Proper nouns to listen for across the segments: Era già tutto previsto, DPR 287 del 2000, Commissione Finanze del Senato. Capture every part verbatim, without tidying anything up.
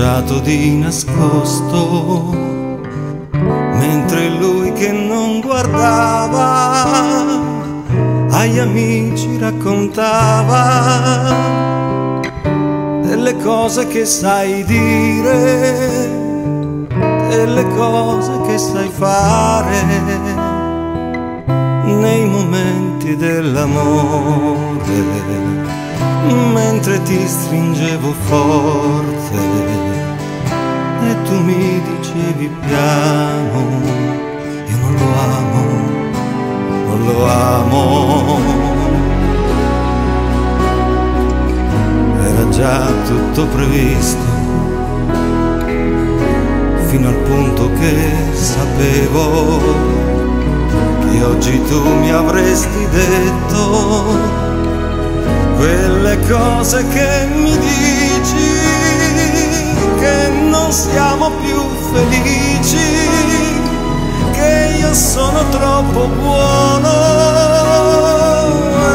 baciato di nascosto, mentre lui che non guardava agli amici raccontava delle cose che sai dire, delle cose che sai fare nei momenti dell'amore. Mentre ti stringevo forte e tu mi dicevi piano, io non lo amo, non lo amo. Era già tutto previsto, fino al punto che sapevo che oggi tu mi avresti detto quelle cose che mi dici, che non siamo più felici, che io sono troppo buono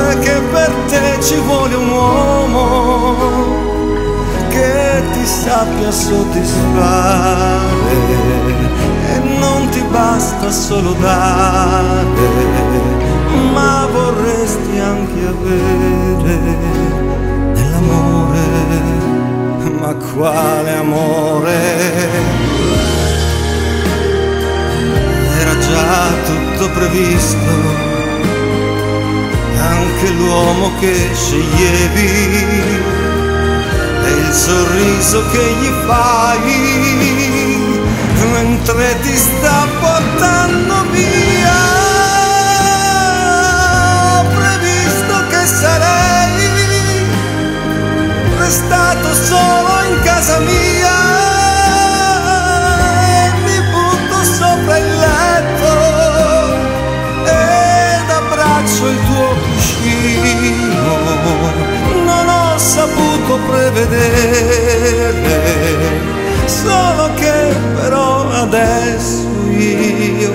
e che per te ci vuole un uomo che ti sappia soddisfare e non ti basta solo dare, ma vorresti anche avere nell'amore. Ma quale amore? Era già tutto previsto, anche l'uomo che sceglievi e il sorriso che gli fai mentre ti sta portando via. Stato solo in casa mia e mi butto sopra il letto ed abbraccio il tuo cuscino. Non ho saputo prevedere, solo che però adesso io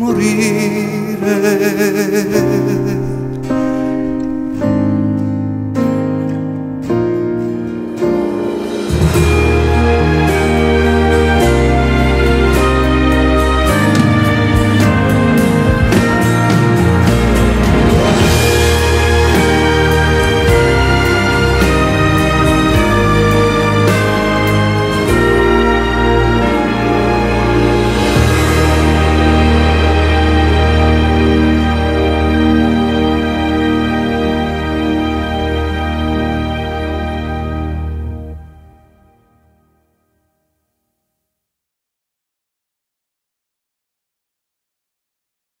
morire.